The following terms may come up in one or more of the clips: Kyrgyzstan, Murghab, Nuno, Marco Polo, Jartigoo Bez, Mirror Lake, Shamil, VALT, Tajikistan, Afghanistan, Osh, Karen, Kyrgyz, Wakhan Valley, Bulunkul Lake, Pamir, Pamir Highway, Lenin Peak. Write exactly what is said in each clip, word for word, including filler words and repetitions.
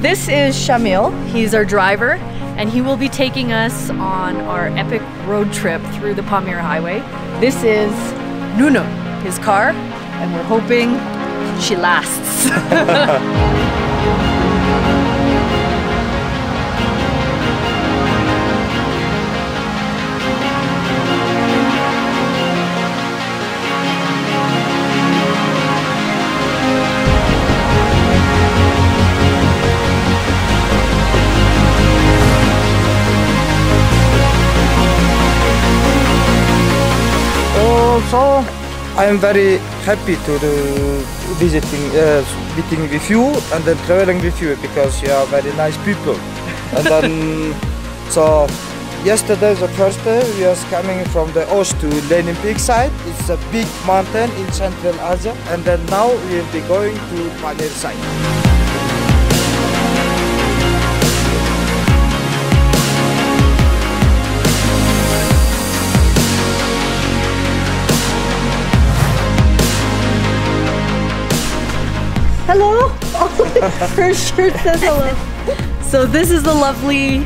This is Shamil. He's our driver, and he will be taking us on our epic road trip through the Pamir Highway. This is Nuno, his car, and we're hoping she lasts. So I am very happy to do visiting, uh, meeting with you and then traveling with you, because you are very nice people. And then, so yesterday, the first day, we are coming from the Osh to Lenin Peak side. It's a big mountain in Central Asia, and then now we will be going to Pamir side. Hello! Her shirt says hello. So this is the lovely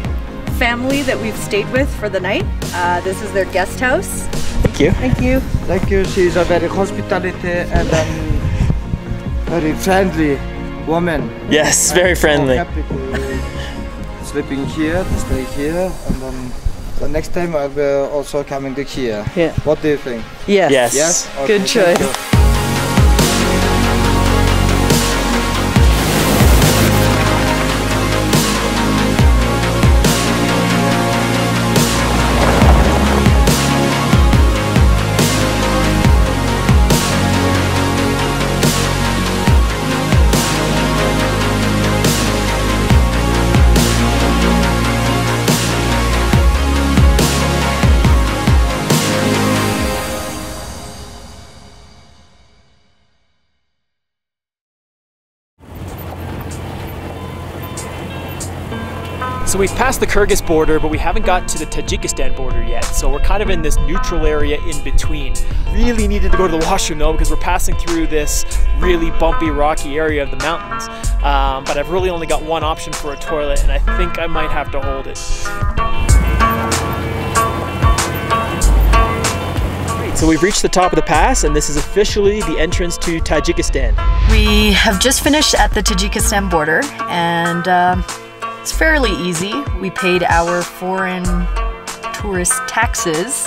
family that we've stayed with for the night. Uh, this is their guest house. Thank you. Thank you. Thank you. She's a very hospitality and um, very friendly woman. Yes, very I'm friendly. So happy to sleeping here, to stay here, and then the next time I will also coming to here. Yeah. What do you think? Yes. Yes. Yes? Okay, good choice. So we've passed the Kyrgyz border, but we haven't got to the Tajikistan border yet. So we're kind of in this neutral area in between. Really needed to go to the washroom though, because we're passing through this really bumpy, rocky area of the mountains. Um, but I've really only got one option for a toilet, and I think I might have to hold it. Great, so we've reached the top of the pass, and this is officially the entrance to Tajikistan. We have just finished at the Tajikistan border, and um, it's fairly easy. We paid our foreign tourist taxes.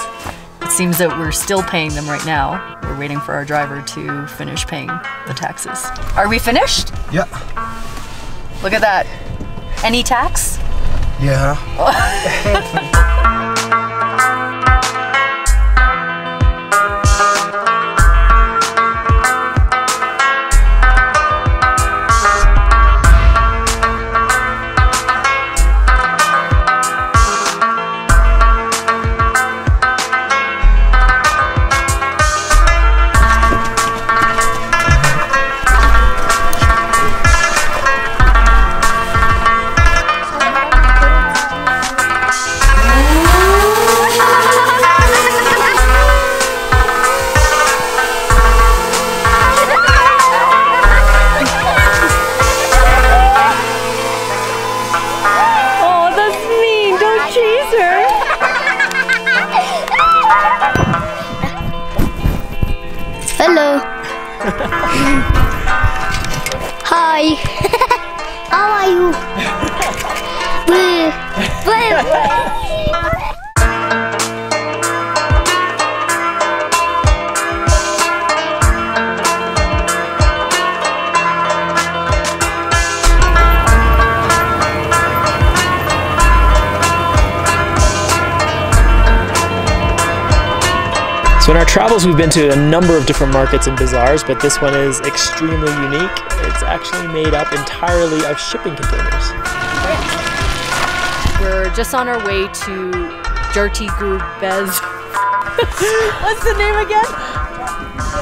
It seems that we're still paying them right now. We're waiting for our driver to finish paying the taxes. Are we finished? Yeah. Look at that. Any tax? Yeah. Hello. Hi. How are you? So in our travels, we've been to a number of different markets and bazaars, but this one is extremely unique. It's actually made up entirely of shipping containers. We're just on our way to Jartigoo Bez. What's the name again?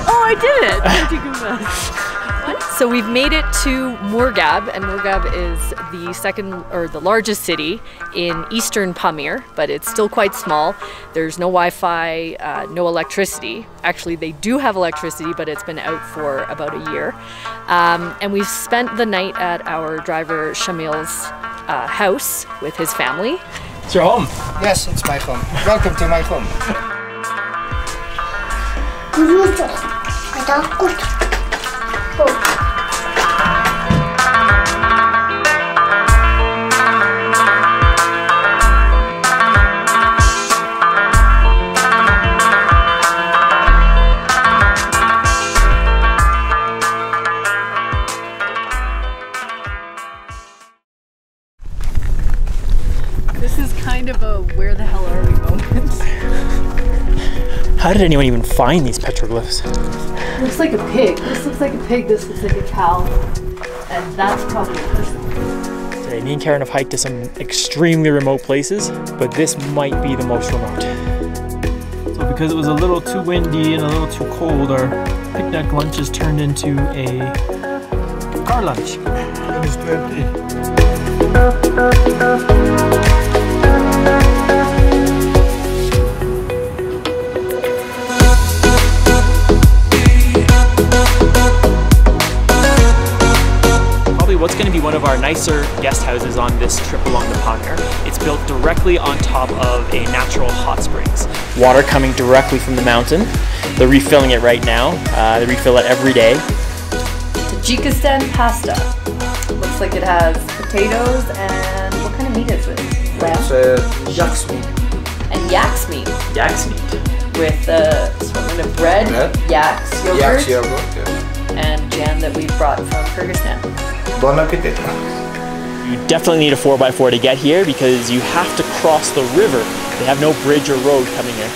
Oh, I did it! Jartigoo Bez. What? So we've made it to Murghab, and Murghab is the second or the largest city in eastern Pamir, but it's still quite small. There's no Wi-Fi, uh, no electricity. Actually, they do have electricity, but it's been out for about a year. Um, and we've spent the night at our driver Shamil's uh, house with his family. It's your home. Yes, it's my home. Welcome to my home. How did anyone even find these petroglyphs? Looks like a pig. This looks like a pig, this looks like a cow. And that's probably a person. Today, me and Karen have hiked to some extremely remote places, but this might be the most remote. So because it was a little too windy and a little too cold, our picnic lunch has turned into a car lunch. It's empty. It's going to be one of our nicer guest houses on this trip along the Pamir. It's built directly on top of a natural hot springs. Water coming directly from the mountain. They're refilling it right now. Uh, they refill it every day. Tajikistan pasta. Looks like it has potatoes and what kind of meat is it? Lamb? It's uh, yak's meat. And yak's meat. Yak's meat. With uh, some kind of bread, bread. Yak's yogurt, yak's yogurt yeah. and jam that we brought from Kyrgyzstan. You definitely need a four by four to get here because you have to cross the river. They have no bridge or road coming here.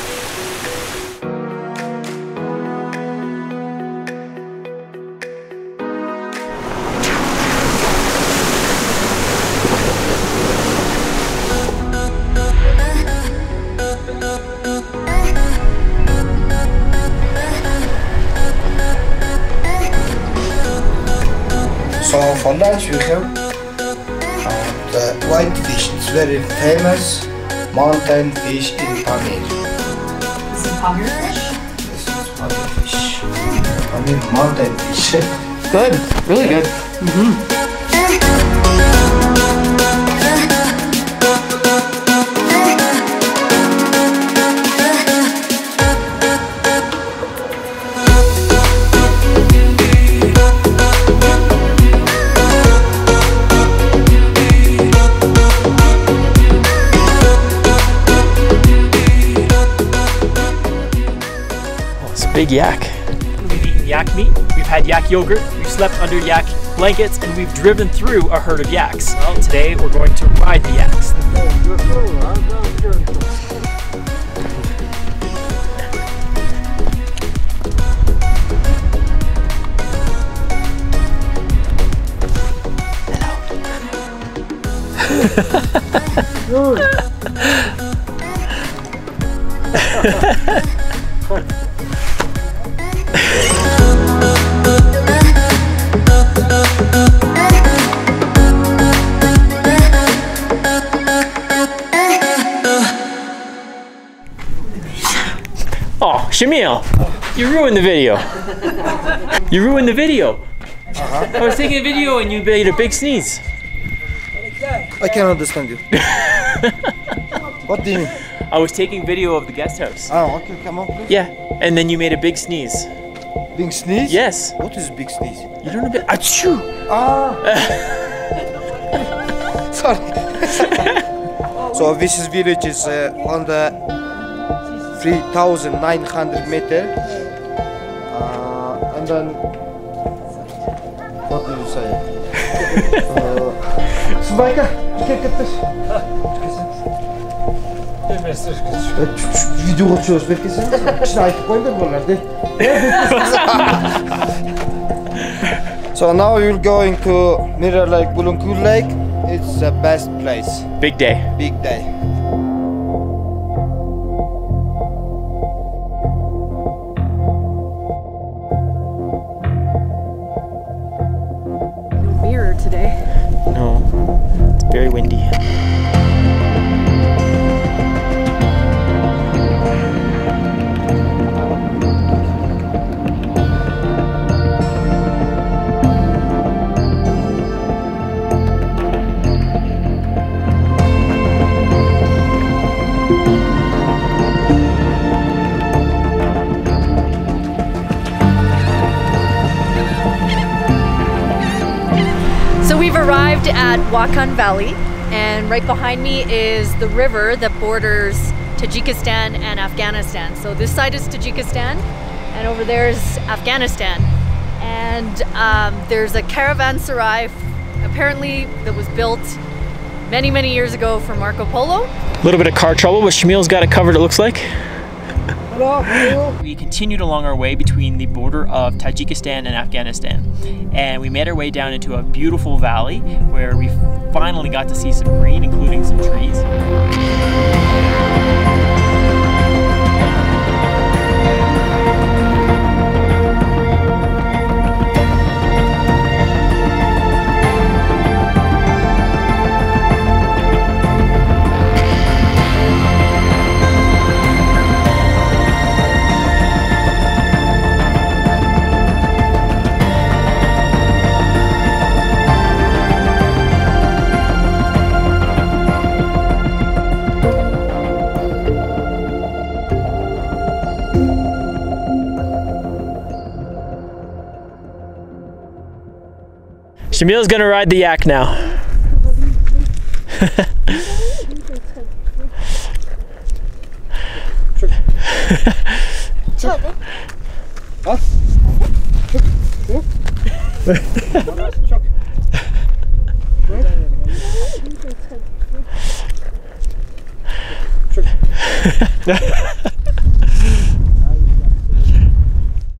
So for lunch we have uh, the white fish. It's very famous mountain fish in Pamir. Is it Pamir fish? This is Pamir fish. Pamir mountain fish. Good, really good. Mm-hmm. Big yak. We've eaten yak meat, we've had yak yogurt, we've slept under yak blankets, and we've driven through a herd of yaks. Well, today we're going to ride the yaks. Hello. Oh, Shamil, you ruined the video. You ruined the video. Uh-huh. I was taking a video and you made a big sneeze. I can't understand you. What do you mean? I was taking video of the guest house. Oh, okay, come on, please. Yeah, and then you made a big sneeze. Big sneeze? Yes. What is a big sneeze? You don't know, bit. Achoo! Ah! Sorry. So this village is uh, on the three thousand nine hundred meters, uh, and then what do you say? Svaka, look at this. Video açıyoruz. So now you're going to Mirror Lake, Bulunkul Lake. It's the best place. Big day. Big day. So we've arrived at Wakhan Valley, and right behind me is the river that borders Tajikistan and Afghanistan. So this side is Tajikistan, and over there is Afghanistan. And um, there's a caravanserai, apparently, that was built many, many years ago for Marco Polo. A little bit of car trouble, but Shamil's got it covered, it looks like. We continued along our way between the border of Tajikistan and Afghanistan, and we made our way down into a beautiful valley where we finally got to see some green, including some trees. Shamil's gonna ride the yak now.